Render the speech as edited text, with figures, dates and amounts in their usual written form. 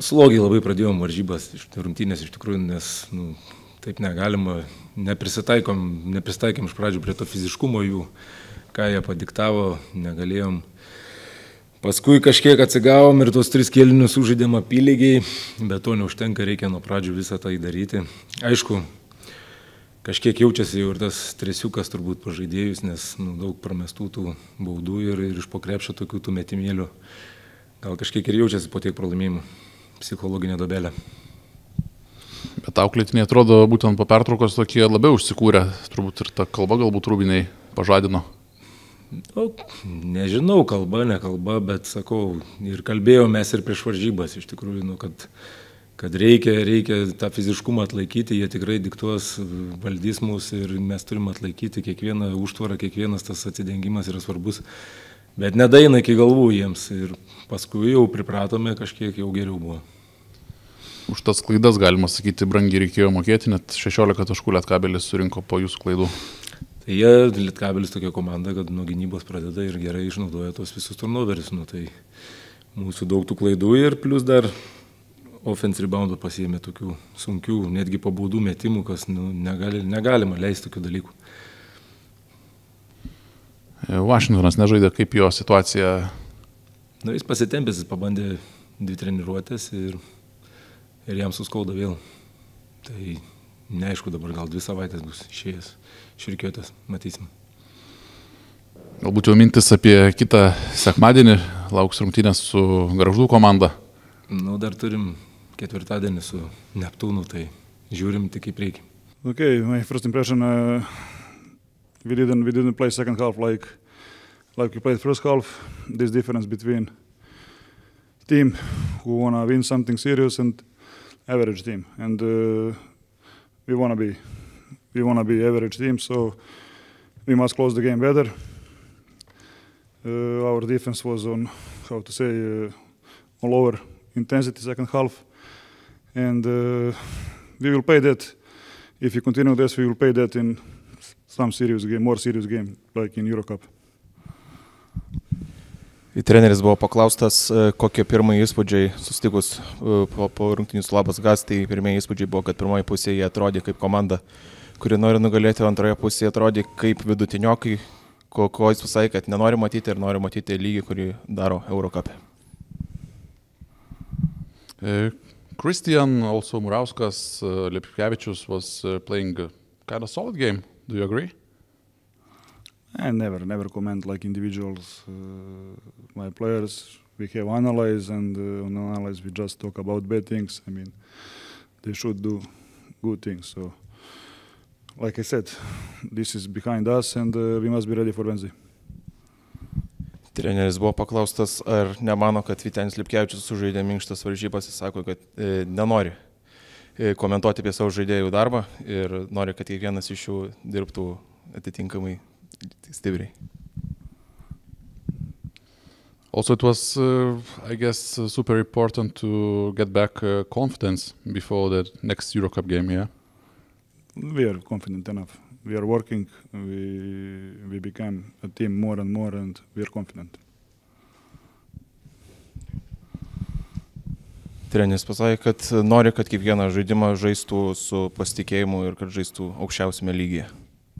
Slogiai labai pradėjom varžybas iš rungtynės iš tikrųjų, nes taip negalima, neprisitaikėm iš pradžių prie to fiziškumo jų, ką jie padiktavo, negalėjom. Paskui kažkiek atsigavom ir tos tris kėlinius užaidėm apylygiai, bet to neužtenka, reikia nuo pradžių visą tai daryti. Aišku, kažkiek jaučiasi jau ir tas tresiukas turbūt pažaidėjus, nes daug pramestų tų baudų ir iš pokrepšio tokių tų metimėlių. Gal kažkiek ir jaučiasi po tiek pralaimėjimų, psichologinė dobelė. Bet auklėtiniai atrodo būtent po pertraukos tokie labiau užsikūrė, turbūt ir ta kalba galbūt rūbiniai pažadino. Nežinau, kalba, ne kalba, bet sakau, ir kalbėjom mes ir prieš varžybas, iš tikrųjų, kad reikia tą fiziškumą atlaikyti, jie tikrai diktuos, valdys mus ir mes turim atlaikyti kiekvieną užtvarą, kiekvienas tas atsidengimas yra svarbus, bet nedaina iki galvų jiems ir paskui jau pripratome, kažkiek jau geriau buvo. Už tas klaidas, galima sakyti, brangiai reikėjo mokėti, net 16 taškų Lietkabelis surinko po jūsų klaidų. Tai jie, Lietkabelis tokia komanda, kad nuo gynybos pradeda ir gerai išnaudoja tos visus turnoverius. Tai mūsų daug tų klaidų ir plus dar offense rebound'o pasiėmė tokių sunkių, netgi po baudų metimų, kas negalima leisti tokių dalykų. Washingtonas nežaidė, kaip jo situacija? Jis pasitempęs, jis pabandė 2 treniruotės ir jam suskauda vėl. Tai neaišku, dabar gal 2 savaitės bus išėjęs širkiuotės, matysim. Galbūt jau mintis apie kitą sekmadienį, lauks rungtynės su Gargždų komanda. Dar turim ketvirtadienį su Neptūnu, tai žiūrim tik į priekį. Okay, my first impression, we didn't play second half like we played first half. This difference between team who wanna win something serious and average team, and we wanna be average team, so we must close the game better. Our defense was on, how to say, on lower intensity second half, and we will pay that. If we continue this, we will pay that in some serious game, more serious game, like in Euro Cup. Treneris buvo paklaustas, kokie pirmai įspūdžiai susitikus po rungtynių su Labas Gas, tai pirmieji įspūdžiai buvo, kad pirmoji pusė jie atrodė kaip komanda, kuri nori nugalėti, antroje pusėje atrodė kaip vidutiniokai, ko jis pasakė, kad nenori matyti ir nori matyti lygį, kurį daro Euro Cup. Kristijan, also Mūrauskas, Lepkjevičius was playing kind of solid game. Do you agree? I never comment like individuals, my players. We have analyze, and on analyze we just talk about bad things. I mean, they should do good things. So, like I said, this is behind us, and we must be ready for Wednesday. Treneris buvo paklaustas, ar nemano, kad Vytenis Lipkevičius sužaidė minkštas varžybas, jis sako, kad nenori komentuoti apie savo žaidėjų darbą ir nori, kad kiekvienas iš jų dirbtų atitinkamai. Also, it was, I guess, super important to get back confidence before the next Euro Cup game. Yeah, we are confident enough. We are working. We become a team more and more, and we are confident. Treneris pasakė, kad nori, kad kiekvieną žaidimą žaistų su pasitikėjimu ir kad žaistų aukščiausiame lygyje.